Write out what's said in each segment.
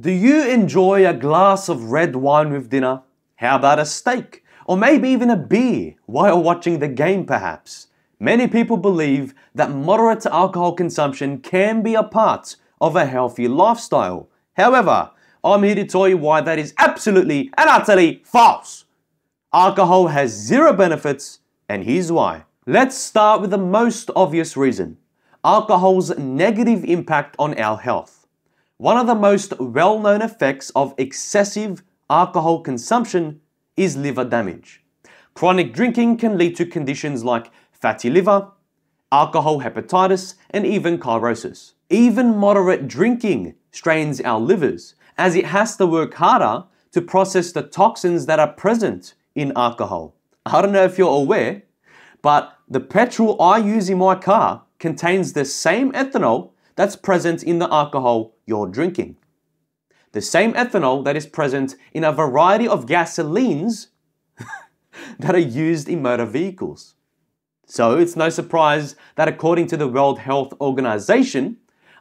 Do you enjoy a glass of red wine with dinner? How about a steak? Or maybe even a beer while watching the game perhaps? Many people believe that moderate alcohol consumption can be a part of a healthy lifestyle. However, I'm here to tell you why that is absolutely and utterly false. Alcohol has zero benefits, and here's why. Let's start with the most obvious reason: alcohol's negative impact on our health. One of the most well-known effects of excessive alcohol consumption is liver damage. Chronic drinking can lead to conditions like fatty liver, alcohol hepatitis, and even cirrhosis. Even moderate drinking strains our livers, as it has to work harder to process the toxins that are present in alcohol. I don't know if you're aware, but the petrol I use in my car contains the same ethanol that's present in the alcohol you're drinking. The same ethanol that is present in a variety of gasolines that are used in motor vehicles. So it's no surprise that according to the World Health Organization,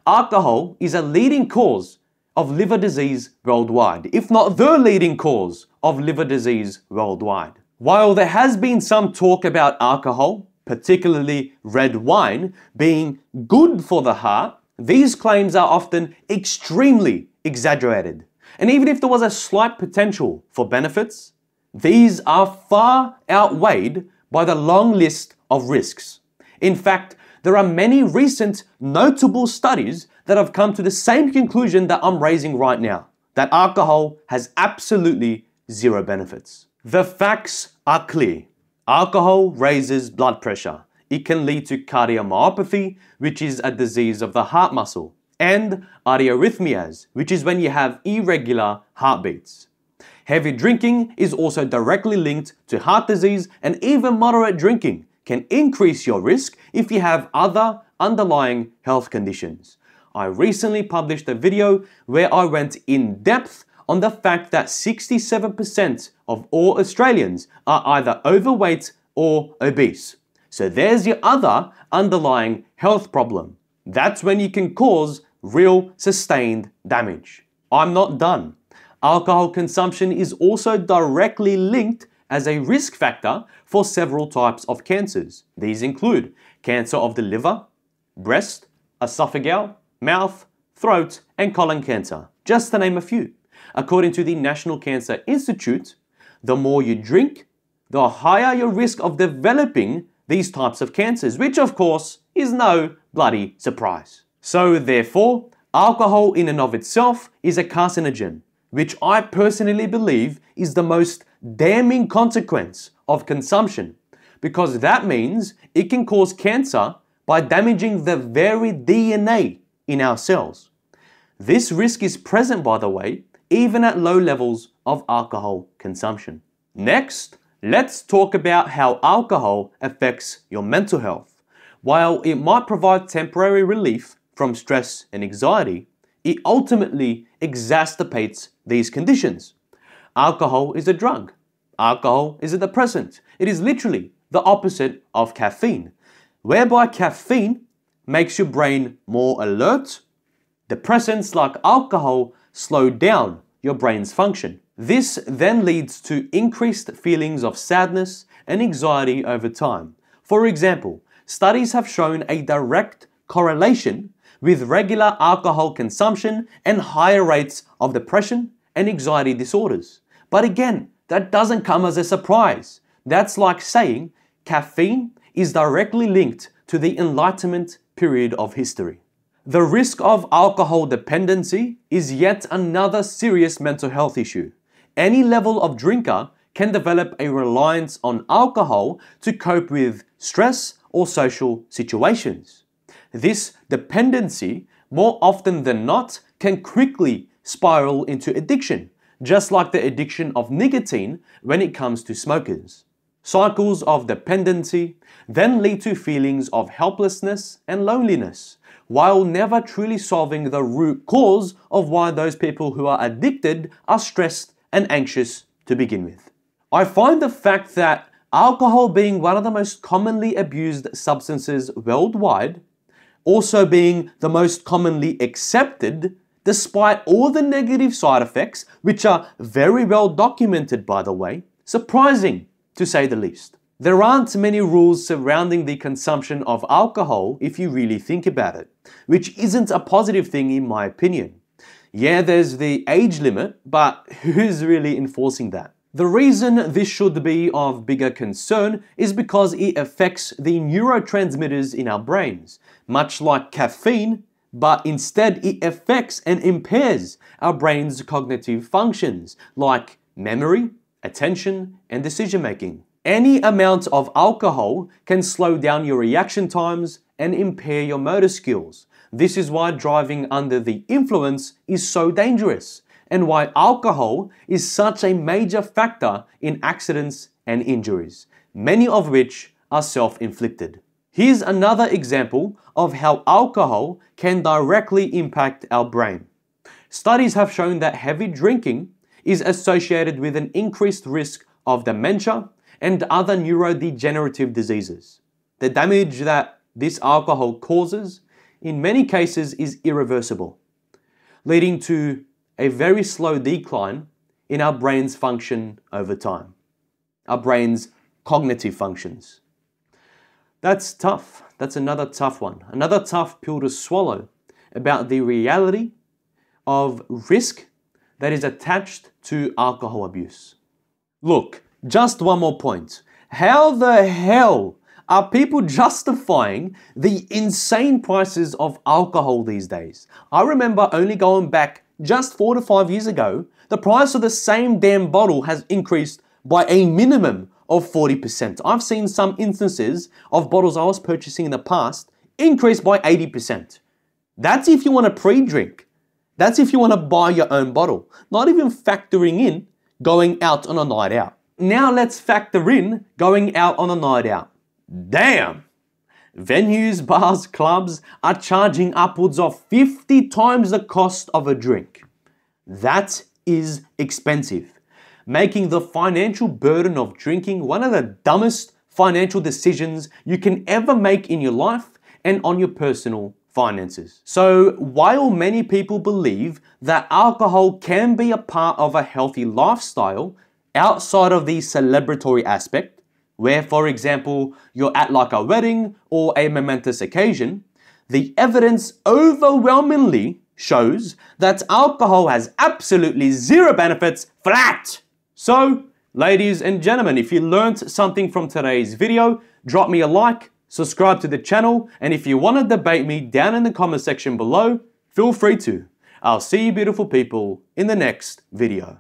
alcohol is a leading cause of liver disease worldwide, if not the leading cause of liver disease worldwide. While there has been some talk about alcohol, particularly red wine, being good for the heart, these claims are often extremely exaggerated. And even if there was a slight potential for benefits, these are far outweighed by the long list of risks. In fact, there are many recent notable studies that have come to the same conclusion that I'm raising right now, that alcohol has absolutely zero benefits. The facts are clear. Alcohol raises blood pressure. It can lead to cardiomyopathy, which is a disease of the heart muscle, and arrhythmias, which is when you have irregular heartbeats. Heavy drinking is also directly linked to heart disease, and even moderate drinking can increase your risk if you have other underlying health conditions. I recently published a video where I went in depth on the fact that 67% of all Australians are either overweight or obese. So there's your other underlying health problem. That's when you can cause real sustained damage. I'm not done. Alcohol consumption is also directly linked as a risk factor for several types of cancers. These include cancer of the liver, breast, esophageal, mouth, throat, and colon cancer, just to name a few. According to the National Cancer Institute, the more you drink, the higher your risk of developing these types of cancers, which of course is no bloody surprise. So therefore, alcohol in and of itself is a carcinogen, which I personally believe is the most damning consequence of consumption, because that means it can cause cancer by damaging the very DNA in our cells. This risk is present, by the way, even at low levels of alcohol consumption. Next, let's talk about how alcohol affects your mental health. While it might provide temporary relief from stress and anxiety, it ultimately exacerbates these conditions. Alcohol is a drug. Alcohol is a depressant. It is literally the opposite of caffeine, whereby caffeine makes your brain more alert. Depressants like alcohol slow down your brain's function. This then leads to increased feelings of sadness and anxiety over time. For example, studies have shown a direct correlation with regular alcohol consumption and higher rates of depression and anxiety disorders. But again, that doesn't come as a surprise. That's like saying caffeine is directly linked to the Enlightenment period of history. The risk of alcohol dependency is yet another serious mental health issue. Any level of drinker can develop a reliance on alcohol to cope with stress or social situations. This dependency, more often than not, can quickly spiral into addiction, just like the addiction of nicotine when it comes to smokers. Cycles of dependency then lead to feelings of helplessness and loneliness, while never truly solving the root cause of why those people who are addicted are stressed and anxious to begin with. I find the fact that alcohol being one of the most commonly abused substances worldwide, also being the most commonly accepted, despite all the negative side effects, which are very well documented by the way, surprising to say the least. There aren't many rules surrounding the consumption of alcohol if you really think about it, which isn't a positive thing in my opinion. Yeah, there's the age limit, but who's really enforcing that? The reason this should be of bigger concern is because it affects the neurotransmitters in our brains, much like caffeine, but instead it affects and impairs our brain's cognitive functions, like memory, attention, and decision-making. Any amount of alcohol can slow down your reaction times and impair your motor skills. This is why driving under the influence is so dangerous and why alcohol is such a major factor in accidents and injuries, many of which are self-inflicted. Here's another example of how alcohol can directly impact our brain. Studies have shown that heavy drinking is associated with an increased risk of dementia and other neurodegenerative diseases. The damage that this alcohol causes, in many cases, is irreversible, leading to a very slow decline in our brain's function over time, our brain's cognitive functions. That's tough. That's another tough one, another tough pill to swallow about the reality of risk that is attached to alcohol abuse. Look, just one more point. How the hell are people justifying the insane prices of alcohol these days? I remember only going back just 4 to 5 years ago, the price of the same damn bottle has increased by a minimum of 40%. I've seen some instances of bottles I was purchasing in the past increase by 80%. That's if you want to pre-drink. That's if you want to buy your own bottle, not even factoring in going out on a night out. Now let's factor in going out on a night out. Damn! Venues, bars, clubs are charging upwards of 50 times the cost of a drink. That is expensive, making the financial burden of drinking one of the dumbest financial decisions you can ever make in your life and on your personal finances. So while many people believe that alcohol can be a part of a healthy lifestyle, outside of the celebratory aspect, where for example, you're at like a wedding or a momentous occasion, the evidence overwhelmingly shows that alcohol has absolutely zero benefits flat. So ladies and gentlemen, if you learned something from today's video, drop me a like, subscribe to the channel, and if you want to debate me down in the comment section below, feel free to. I'll see you beautiful people in the next video.